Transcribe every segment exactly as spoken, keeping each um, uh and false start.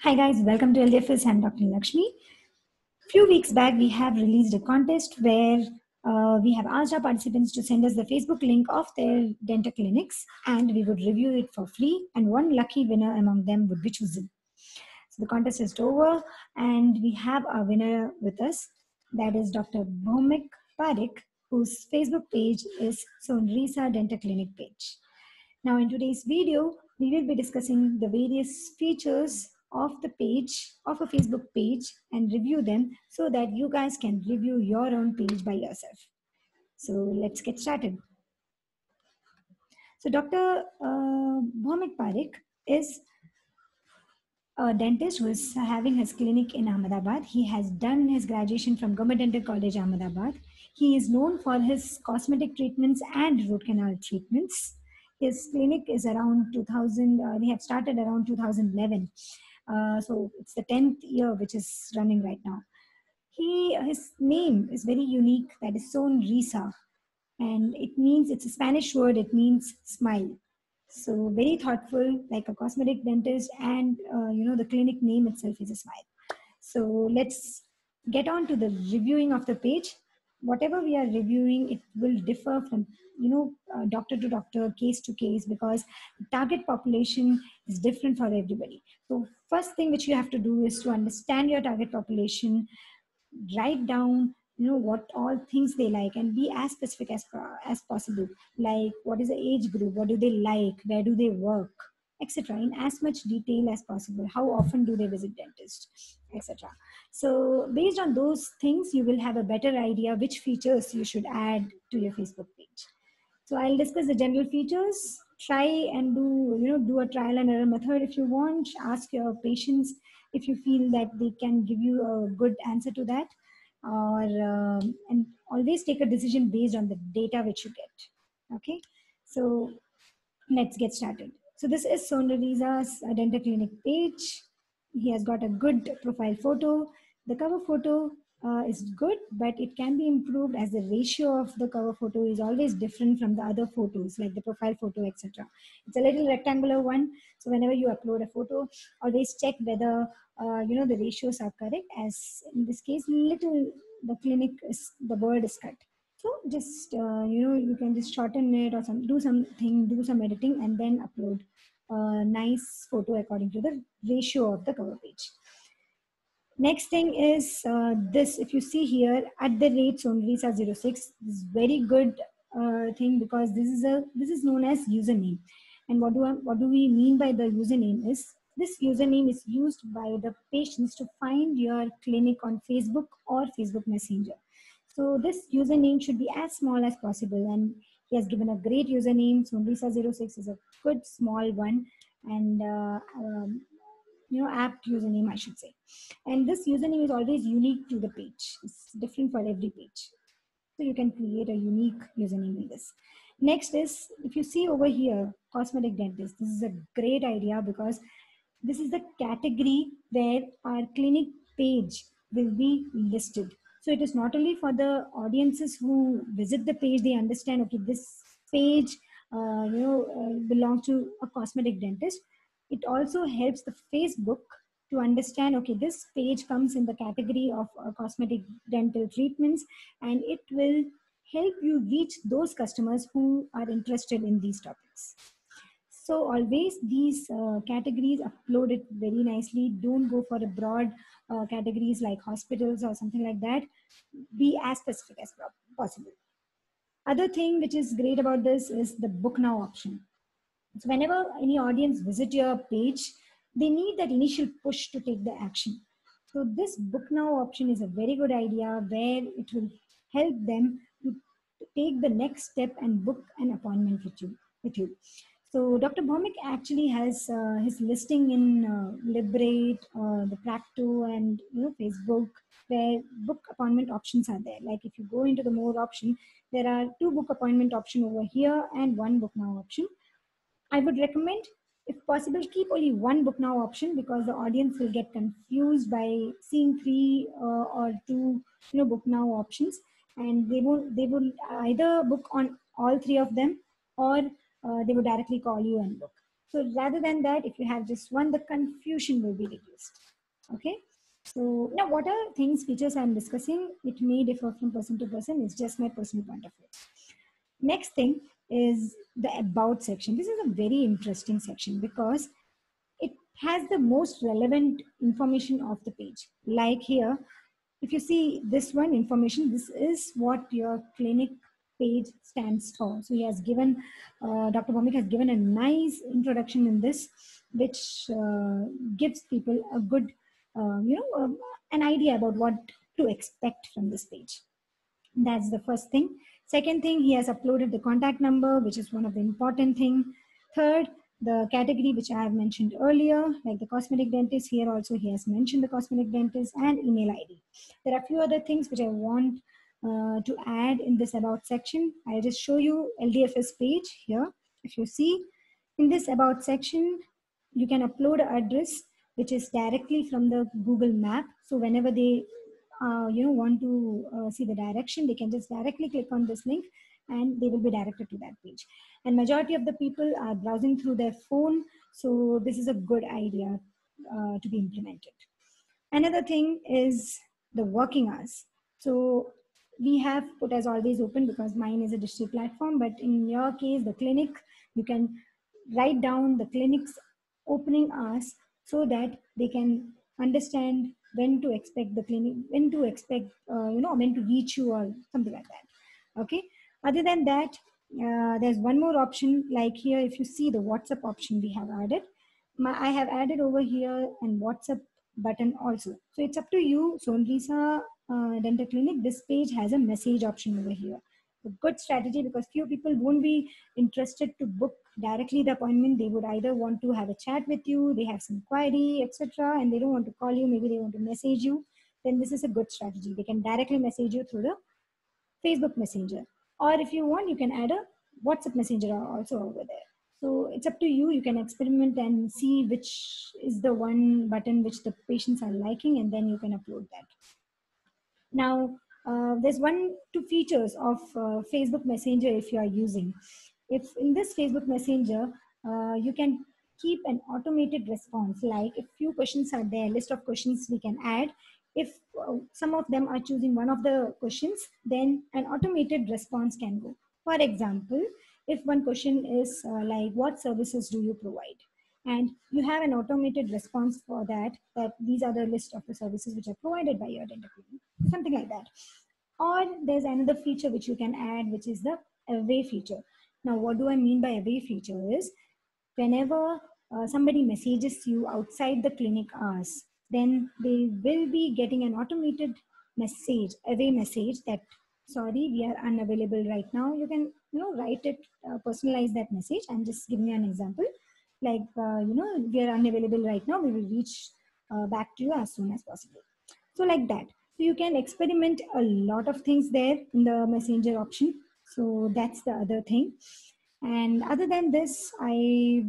Hi guys, welcome to L D F S. I'm Doctor Lakshmi. Few weeks back, we have released a contest where uh, we have asked our participants to send us the Facebook link of their dental clinics, and we would review it for free. And one lucky winner among them would be chosen. So the contest is over, and we have our winner with us. That is Doctor Bhaumik Parikh, whose Facebook page is Sonrisa Dental Clinic page. Now, in today's video, we will be discussing the various features of the page, of a Facebook page, and review them so that you guys can review your own page by yourself. So let's get started. So Doctor Uh, Bhaumik Parikh is a dentist who is having his clinic in Ahmedabad. He has done his graduation from Government Dental College, Ahmedabad. He is known for his cosmetic treatments and root canal treatments. His clinic is around two thousand, uh, they have started around two thousand eleven. Uh, so it's the tenth year which is running right now. He, his name is very unique, that is Sonrisa, and it means, it's a Spanish word, it means smile. So very thoughtful, like a cosmetic dentist, and uh, you know, the clinic name itself is a smile. So let's get on to the reviewing of the page. Whatever we are reviewing, it will differ from, you know, uh, doctor to doctor, case to case, because the target population is different for everybody. So first thing which you have to do is to understand your target population, write down, you know, what all things they like, and be as specific as, as possible. Like, what is the age group? What do they like? Where do they work? et cetera. In as much detail as possible. How often do they visit dentists, et cetera. So based on those things, you will have a better idea which features you should add to your Facebook page. So I'll discuss the general features. Try and do, you know, do a trial and error method if you want. Ask your patients if you feel that they can give you a good answer to that, or um, and always take a decision based on the data which you get. Okay, so let's get started. So this is Sonrisa's dental clinic page. He has got a good profile photo. The cover photo uh, is good, but it can be improved, as the ratio of the cover photo is always different from the other photos, like the profile photo, et cetera. It's a little rectangular one. So whenever you upload a photo, always check whether uh, you know, the ratios are correct. As in this case, little the clinic is, the word is cut. So just, uh, you know, you can just shorten it or some, do something, do some editing, and then upload a nice photo according to the ratio of the cover page. Next thing is uh, this, if you see here, at the rate Sonrisa zero six, this is very good uh, thing, because this is, a, this is known as username. And what do, I, what do we mean by the username is, this username is used by the patients to find your clinic on Facebook or Facebook Messenger. So this username should be as small as possible, and he has given a great username. Sonrisa zero six is a good small one, and uh, um, you know, apt username I should say. And this username is always unique to the page. It's different for every page. So you can create a unique username in this. Next is, if you see over here, cosmetic dentist. This is a great idea, because this is the category where our clinic page will be listed. So it is not only for the audiences who visit the page, they understand, okay, this page uh, you know, uh, belongs to a cosmetic dentist. It also helps the Facebook to understand, okay, this page comes in the category of uh, cosmetic dental treatments, and it will help you reach those customers who are interested in these topics. So always these uh, categories, upload it very nicely. Don't go for a broad uh, categories like hospitals or something like that. Be as specific as possible. Other thing which is great about this is the book now option. So whenever any audience visit your page, they need that initial push to take the action. So this book now option is a very good idea, where it will help them to take the next step and book an appointment with you. With you. So Doctor Bhaumik actually has uh, his listing in uh, Librate, uh, the Practo, and you know, Facebook, where book appointment options are there. Like if you go into the more option, there are two book appointment option over here and one book now option. I would recommend, if possible, keep only one book now option, because the audience will get confused by seeing three uh, or two, you know, book now options, and they won't. They will either book on all three of them, or Uh, they would directly call you and book. So rather than that, if you have just one, the confusion will be reduced. Okay. So now what are things, features I'm discussing? It may differ from person to person. It's just my personal point of view. Next thing is the about section. This is a very interesting section because it has the most relevant information of the page. Like here, if you see this one, information, this is what your clinic page stands for. So he has given, uh, Doctor Bhaumik has given a nice introduction in this, which uh, gives people a good, uh, you know, um, an idea about what to expect from this page. That's the first thing. Second thing, he has uploaded the contact number, which is one of the important thing. Third, the category which I have mentioned earlier, like the cosmetic dentist. Here also he has mentioned the cosmetic dentist and email I D. There are a few other things which I want uh, to add in this about section. I'll just show you L D F S page here. If you see, in this about section, you can upload an address which is directly from the Google map. So whenever they Uh, you know, want to uh, see the direction, they can just directly click on this link and they will be directed to that page. And majority of the people are browsing through their phone. So this is a good idea uh, to be implemented. Another thing is the working hours. So we have put as always open because mine is a digital platform, but in your case, the clinic, you can write down the clinic's opening hours so that they can understand when to expect the clinic, when to expect, uh, you know, when to reach you or something like that, okay? Other than that, uh, there's one more option, like here, if you see the WhatsApp option we have added. My, I have added over here and WhatsApp button also. So it's up to you, Sonrisa uh, Dental Clinic, this page has a message option over here. A good strategy because few people won't be interested to book directly the appointment. They would either want to have a chat with you, they have some query, et cetera, and they don't want to call you, maybe they want to message you. Then this is a good strategy. They can directly message you through the Facebook Messenger. Or if you want, you can add a WhatsApp Messenger also over there. So it's up to you. You can experiment and see which is the one button which the patients are liking, and then you can upload that. Now, Uh, there's one, two features of uh, Facebook Messenger if you are using. If in this Facebook Messenger, uh, you can keep an automated response, like if few questions are there, list of questions we can add. If uh, some of them are choosing one of the questions, then an automated response can go. For example, if one question is uh, like, what services do you provide? And you have an automated response for that, that these are the list of the services which are provided by your dental clinic, something like that. Or there's another feature which you can add, which is the away feature. Now, what do I mean by away feature is, whenever uh, somebody messages you outside the clinic hours, then they will be getting an automated message, away message that, sorry, we are unavailable right now. You can, you know, write it, uh, personalize that message. I'm just giving you an example. Like, uh, you know, we are unavailable right now. We will reach uh, back to you as soon as possible. So like that. So you can experiment a lot of things there in the messenger option. So that's the other thing. And other than this, I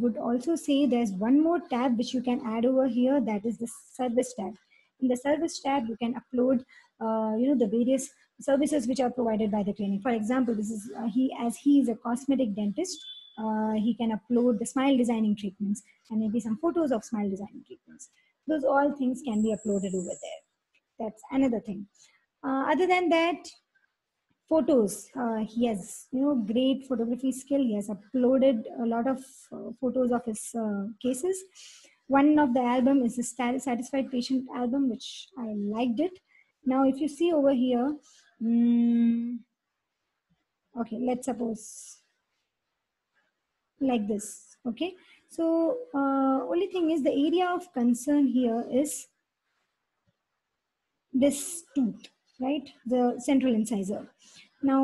would also say there's one more tab which you can add over here. That is the service tab. In the service tab, you can upload, uh, you know, the various services which are provided by the clinic. For example, this is uh, he as he is a cosmetic dentist. Uh, he can upload the smile designing treatments and maybe some photos of smile designing treatments. Those all things can be uploaded over there. That's another thing. Uh, other than that, photos. Uh, he has, you know, great photography skill. He has uploaded a lot of uh, photos of his uh, cases. One of the album is the Satisfied Patient album, which I liked it. Now, if you see over here, um, okay, let's suppose like this, okay? So uh, only thing is the area of concern here is this tooth, right? The central incisor. Now,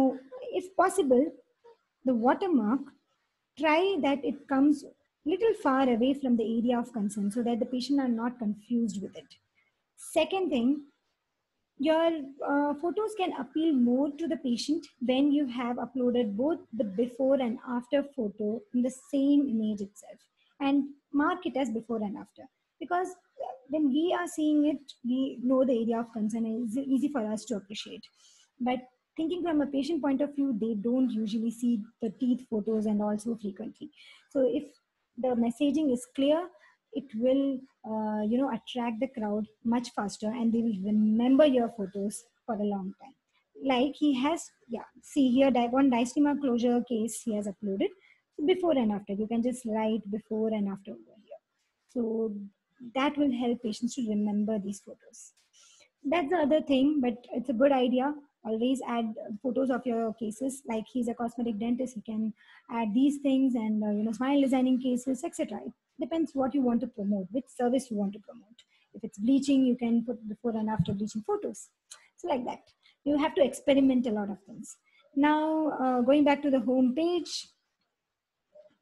if possible, the watermark, try that it comes little far away from the area of concern so that the patient are not confused with it. Second thing, your uh, photos can appeal more to the patient when you have uploaded both the before and after photo in the same image itself and mark it as before and after. Because when we are seeing it, we know the area of concern is easy for us to appreciate. But thinking from a patient point of view, they don't usually see the teeth photos and also frequently. So if the messaging is clear, it will uh, you know, attract the crowd much faster, and they will remember your photos for a long time. Like he has, yeah, see here, one diastema closure case he has uploaded. So before and after, you can just write before and after over here. So that will help patients to remember these photos. That's the other thing, but it's a good idea. Always add photos of your cases. Like he's a cosmetic dentist, he can add these things, and uh, you know, smile designing cases, et cetera. It depends what you want to promote, which service you want to promote. If it's bleaching, you can put before and after bleaching photos. So like that, you have to experiment a lot of things. Now uh, going back to the home page,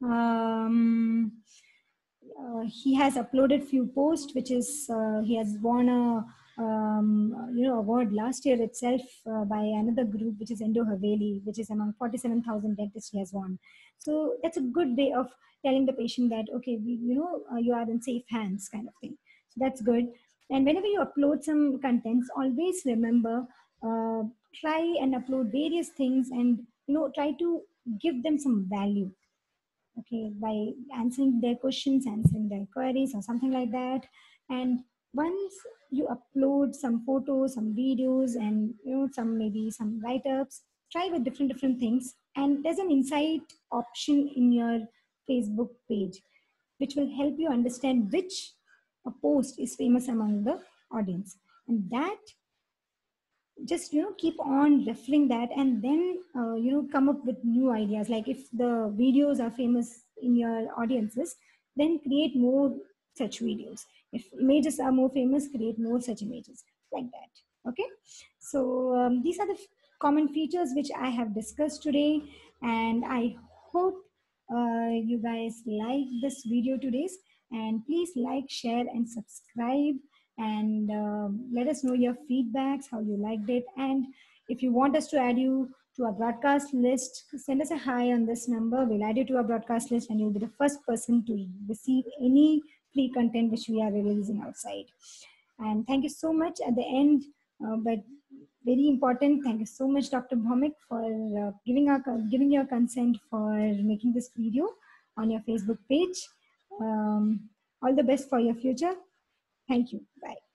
um, uh, he has uploaded few posts, which is uh, he has won a Um, you know, award last year itself uh, by another group, which is Indo Haveli, which is among forty-seven thousand dentists he has won. So that's a good way of telling the patient that, okay, we, you know, uh, you are in safe hands kind of thing. So that's good. And whenever you upload some contents, always remember, uh, try and upload various things, and, you know, try to give them some value. Okay, by answering their questions, answering their queries or something like that. And once you upload some photos, some videos, and you know, some maybe some write-ups, try with different different things. And there's an insight option in your Facebook page, which will help you understand which a post is famous among the audience. And that, just, you know, keep on referring that, and then uh, you know, come up with new ideas. Like if the videos are famous in your audiences, then create more such videos. If images are more famous, create more such images, like that. Okay, so um, these are the common features which I have discussed today, and I hope uh, you guys like this video today's, and please like, share and subscribe, and uh, let us know your feedbacks, how you liked it. And if you want us to add you to our broadcast list, send us a hi on this number. We'll add you to our broadcast list, and you'll be the first person to receive any free content which we are releasing outside. And thank you so much at the end, uh, but very important, thank you so much, Doctor Bhaumik, for uh, giving our giving your consent for making this video on your Facebook page. Um, all the best for your future. Thank you. Bye.